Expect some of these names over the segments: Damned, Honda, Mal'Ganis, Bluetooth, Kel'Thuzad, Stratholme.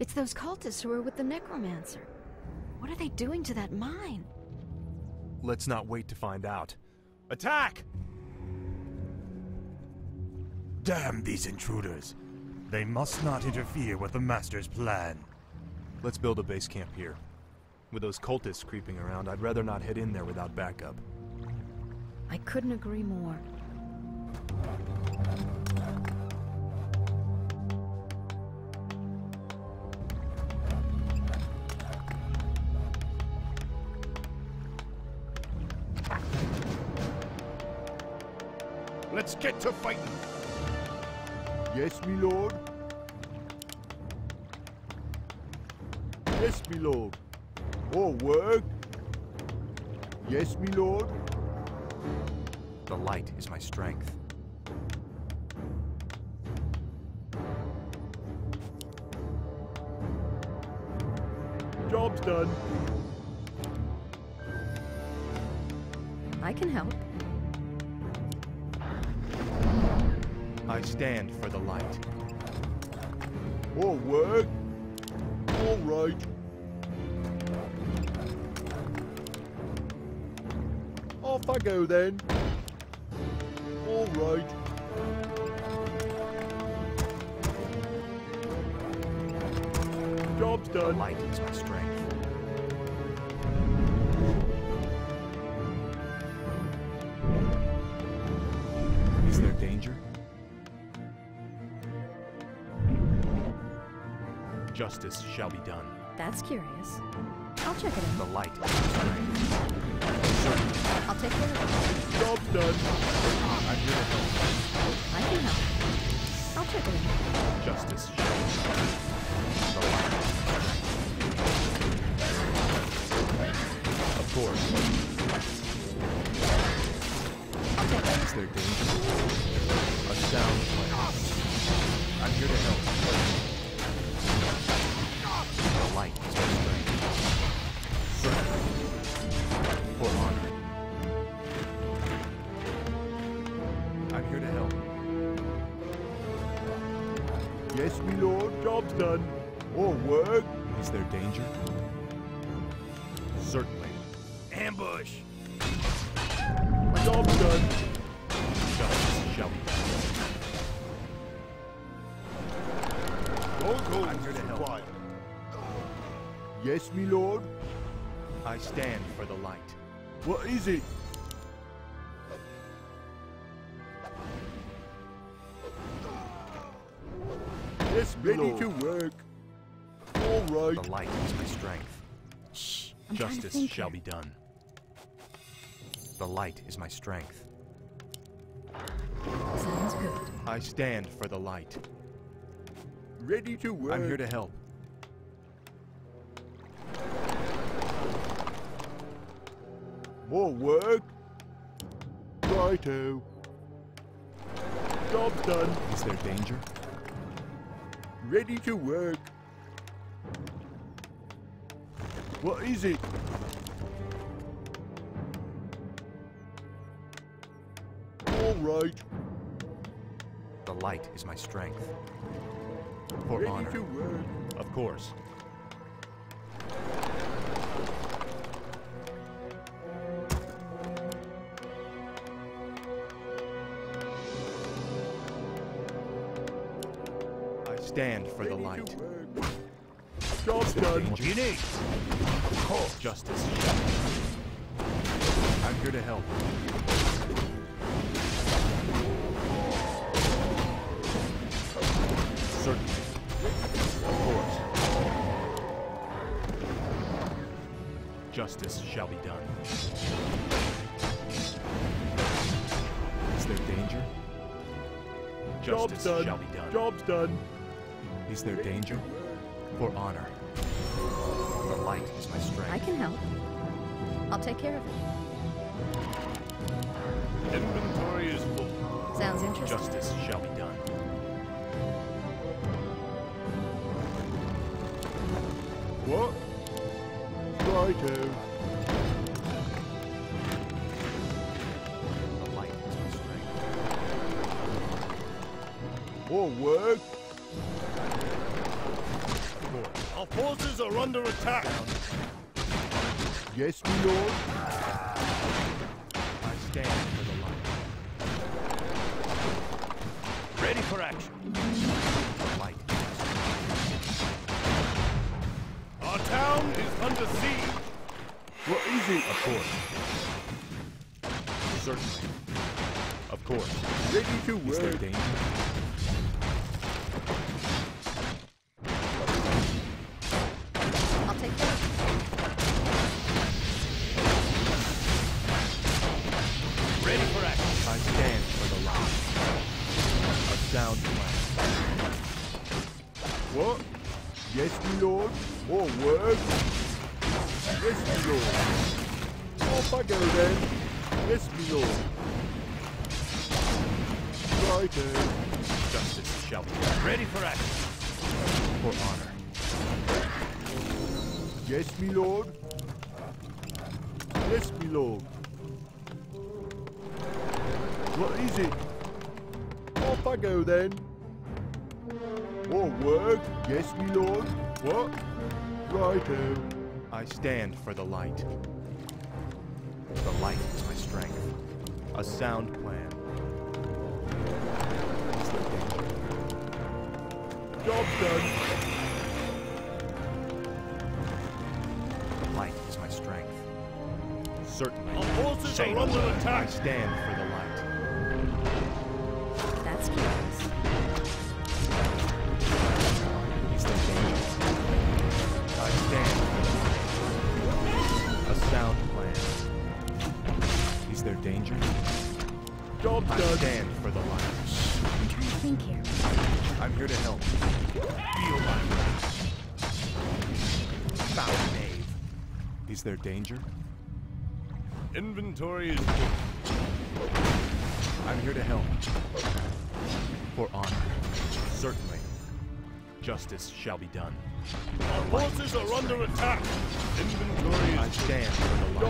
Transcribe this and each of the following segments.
It's those cultists who are with the necromancer. What are they doing to that mine? Let's not wait to find out. Attack! Damn these intruders. They must not interfere with the master's plan. Let's build a base camp here. With those cultists creeping around, I'd rather not head in there without backup. I couldn't agree more. Let's get to fighting! Yes, me lord. Yes, me lord. More work. Yes, me lord. The light is my strength. Job's done. I can help. I stand for the light. More work. All right. Off I go then. All right. Job's done. The light is my strength. Is there danger? Justice shall be done. That's curious. I'll check it in. The light is my strength. I'll take care of it. Job's done. I can help. I'll check it in. Justice shall be done. The light is my strength. Of course. I'll take it. Is there danger? A sound plan. I'm here to help. The light is my strength. Serve for honor. I'm here to help. Yes, me lord. Job's done. Or work. Is there danger? Certainly. Ambush. Job's done. Justice shall be done. I'm here to help. Yes, me lord. I stand for the light. What is it? Yes, me ready lord. To work. All right. The light is my strength. Shh. Justice shall be done. The light is my strength. Sounds good. I stand for the light. Ready to work. I'm here to help. More work. Righto. Job done. Is there danger? Ready to work. What is it? All right. The light is my strength. For ready honor. To work. Of course. Stand for the light. Job's done. Unique. Oh, justice. I'm here to help. Certainly. Of course. Justice shall be done. Is there danger? Justice shall be done. Job's done. Is there danger? For honor. The light is my strength. I can help. I'll take care of it. Inventory is full. Sounds interesting. Justice shall be done. What? Righto. The light is my strength. More work. More. Our forces are under attack. Yes, my lord. I stand for the light. Ready for action. Light. Our town is under siege. What is it? Of course. Certainly. Of course. Ready to work. Stand for the light. The light is my strength. A sound plan. Job done. The light is my strength. Certainly. Our forces are under attack. I stand for the light. That's curious. He's the dangerous. I stand for the light. Sound plan. Is there danger? Job done. I stand for the light. I'm trying to think here. I'm here to help. Feel my wrath. Foul knave. Is there danger? Inventory is full. I'm here to help. For honor. Certainly. Justice shall be done. Our forces are under attack. Inventory is... I stand for the light.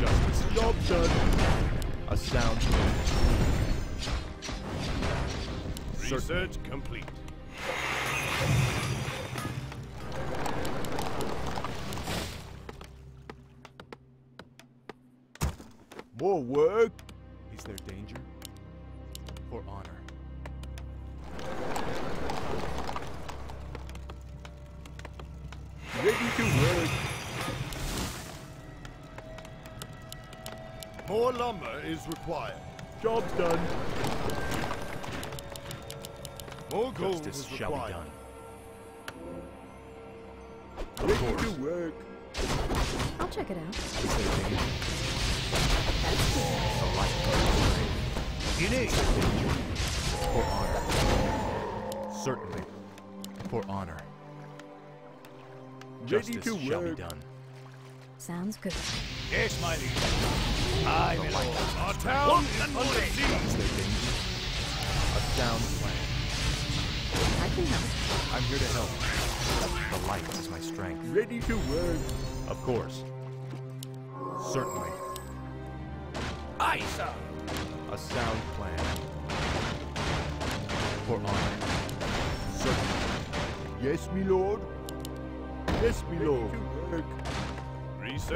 Job done. Justice. Job done. A sound plan. Research complete. More work. Is there danger? For honor. Ready to work. More lumber is required. Job done. More gold Justice is required. Shall be done. Ready to work. I'll check it out. That's good. You need for honor. Certainly for honor. Justice shall be done. Sounds good. Yes, my liege. I will. Our town is under siege. A sound plan. I can help. I'm here to help. The light is my strength. Ready to work. Of course. Certainly. Aye, sir. A sound plan. For honor. Certainly. Yes, my lord. Yes, my lord. Research complete.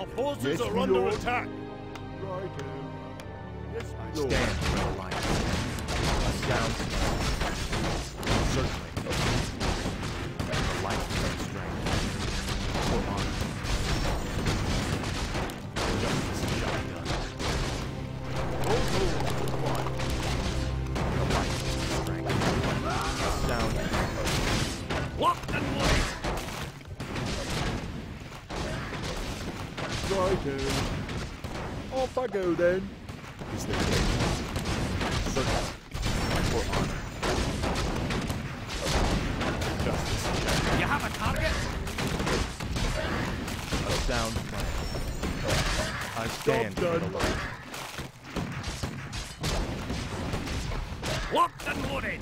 Our forces are under attack. Right. Yes, my lord. Stand for the light. A sound plan. Certainly. The light and strength. For honor. Justice shall be done. The light and strength. A sound plan. What and what? Righto. Off I go then. Is there danger? Certainly. For honor. Justice. You have a target? A sound plan. I stand for the light. Locked and loaded.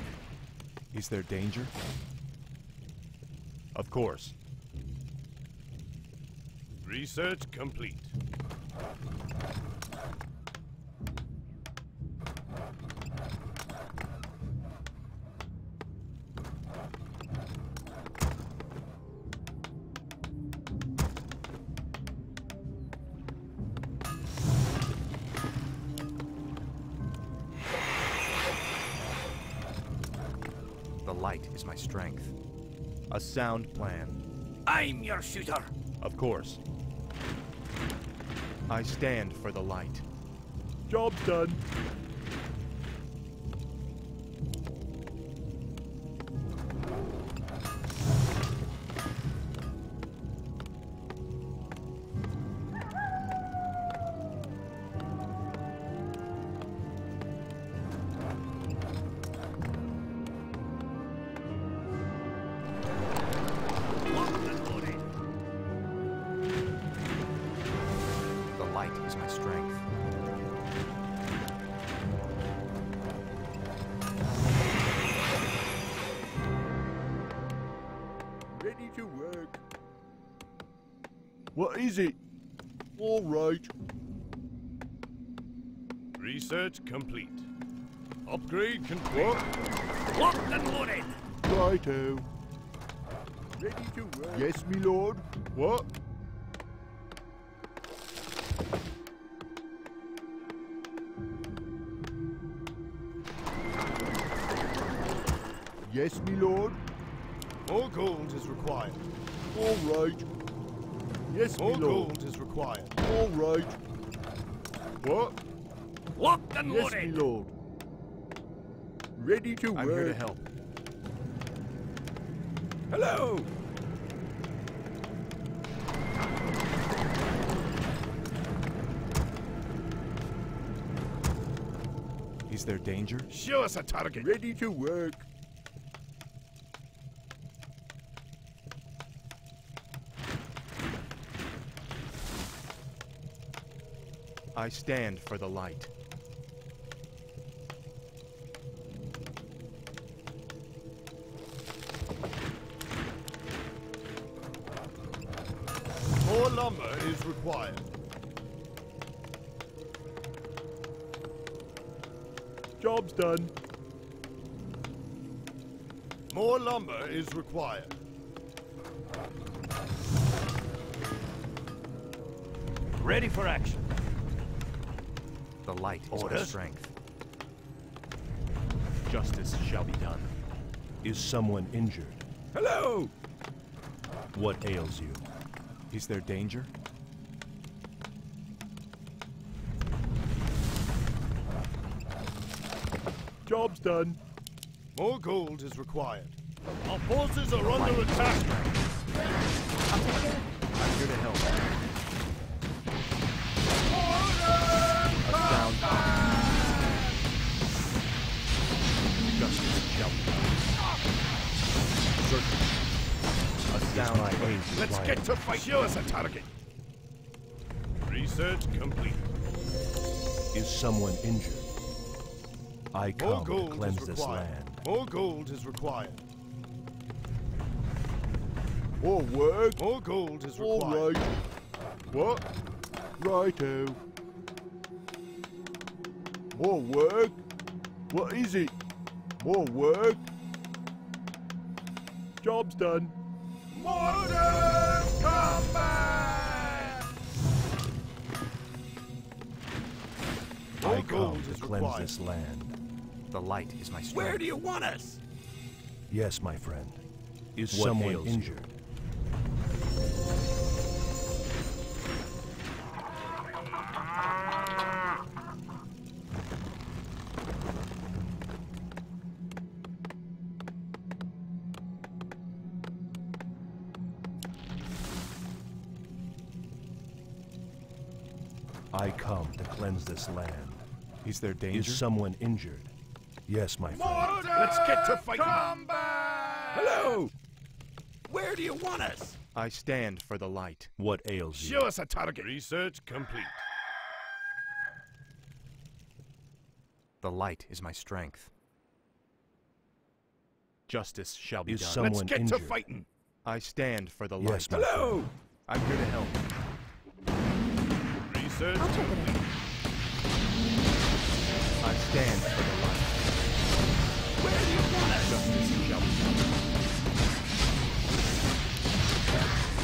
Is there danger? Of course. Research complete. The light is my strength. A sound plan. I'm your shooter. Of course. I stand for the light. Job's done. What is it? All right. Research complete. Upgrade complete. Locked and loaded. Righto. Ready to work. Yes, me lord. What? Yes, me lord. More gold is required. All right. Yes, more gold is required. All right. What? Locked and loaded. Yes, my lord. Ready to work. I'm here to help. Hello. Is there danger? Show us a target. Ready to work. I stand for the light. More lumber is required. Job's done. More lumber is required. Ready for action. The light is my strength. Justice shall be done. Is someone injured? Hello! What ails you? Is there danger? Job's done. More gold is required. Our forces are under attack. I'm here to help. Let's get to fight. Show us a target. Research complete. Is someone injured? I come to cleanse this land. More gold is required. More work. More gold is required. All right. What? Righto. More work. What is it? More work. Job's done. Modern combat! I come to cleanse this land. The light is my strength. Where do you want us? Yes, my friend. Is someone injured? I come to cleanse this land. Is there danger? Is someone injured? Yes, my friend. Let's get to fighting! Combat! Hello! Where do you want us? I stand for the light. What ails you? Show us a target! Research complete. The light is my strength. Justice shall be done. Is someone injured? Let's get to fighting! I stand for the light. Hello! I'm here to help. I stand for the light. Where do you want us? Justice shall be done.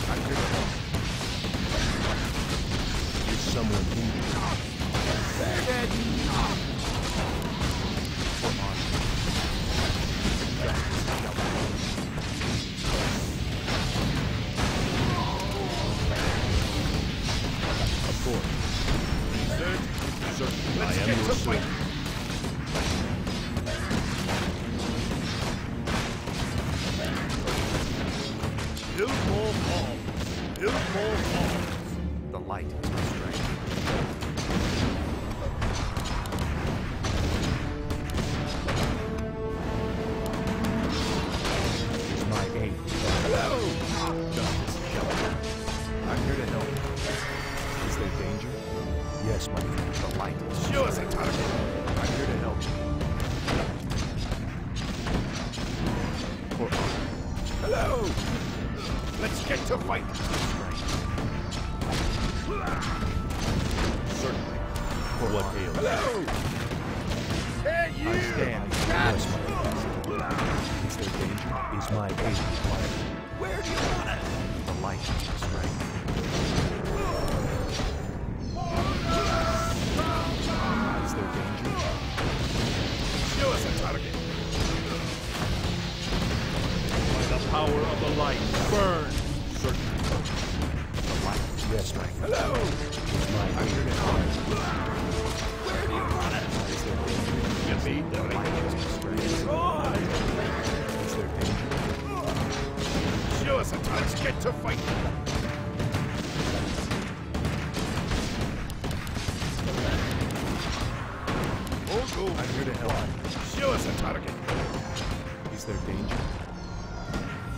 I'm here to help. Is someone injured? For honor. Justice Build more walls. The light is my strength. It's my aid. Hello! I'm here to help. Is there danger? Yes, my friend. The light is sure as a target. I'm here to help you. For honor. Hello! Let's get to fight! Certainly. For what hail? Hello! Hey, you! I stand. It's the danger. Is my aid required? Where do you want us? The light is my strength. Is there danger? Show us a target. The power of the light burns. Certainly. The light. Yes, my friend. Hello. I'm here to help. Where do you want it? Is there danger? Defeat the light. Destroy. Is there danger? Show us a touch. Let's get to fight. Oh, go. I'm here to help. Show us a target. Is there danger?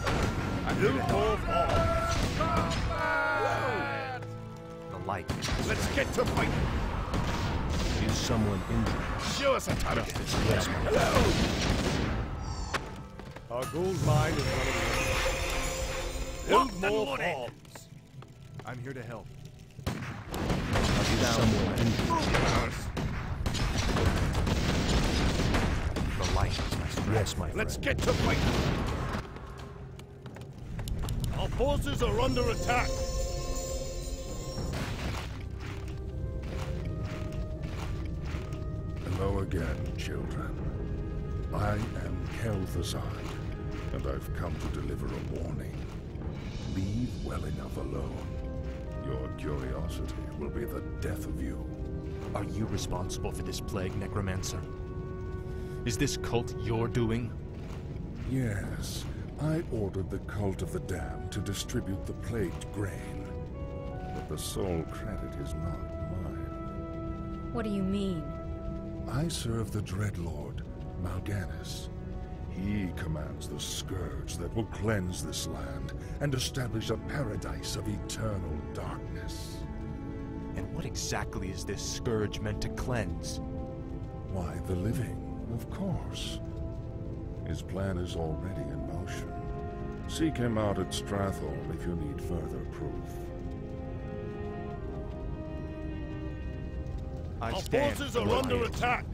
The light. Let's get to fight. Is someone injured? Show us a target. Yes, hello. Our gold mine is one of the more bombs. I'm here to help. Is someone injured? The light is my strength. Yes, my friend. Let's get to fight. Our forces are under attack. Hello again, children. I am Kel'Thuzad, and I've come to deliver a warning. Leave well enough alone. Your curiosity will be the death of you. Are you responsible for this plague, Necromancer? Is this cult your doing? Yes. I ordered the Cult of the Damned to distribute the plagued grain, but the sole credit is not mine. What do you mean? I serve the Dreadlord, Mal'Ganis. He commands the scourge that will cleanse this land and establish a paradise of eternal darkness. And what exactly is this scourge meant to cleanse? Why, the living, of course. His plan is already in motion. Seek him out at Stratholme if you need further proof. Our forces are under attack!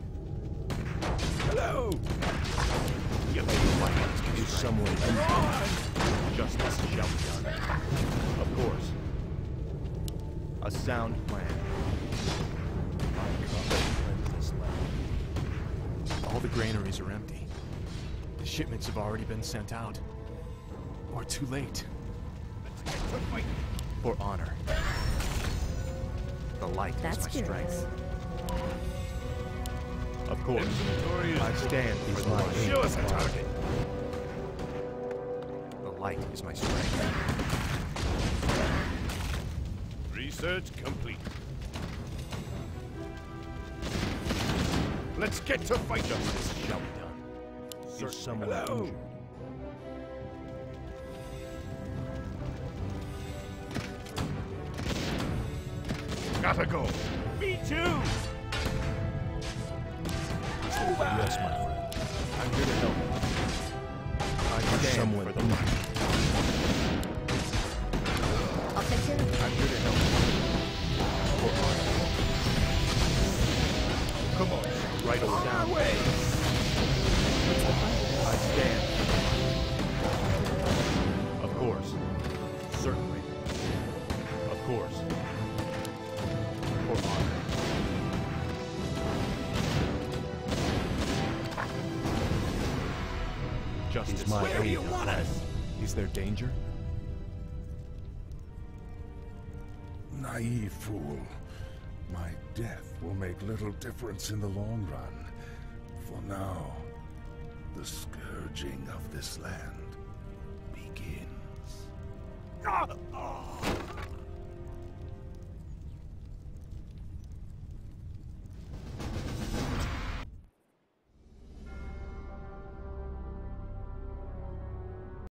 Hello! Your light is somewhere in justice shall be done. Of course. A sound plan. I come to this land. All the granaries are empty. Shipments have already been sent out. Or too late. For honor. The light is my strength. Of course. I stand for the light. Show us a target. The light is my strength. Research complete. Let's get to fight. Justice shall be done. Is someone injured? Gotta go. Me too. Yes, my friend. I'm here to help. I stand someone for the light. I'm here to help. Come on, right on our way. I stand. Of course. Certainly. Of course. For honor. Justice. Is my where do you want us? Is there danger? Naive fool. My death will make little difference in the long run. For now, the scourging of this land begins.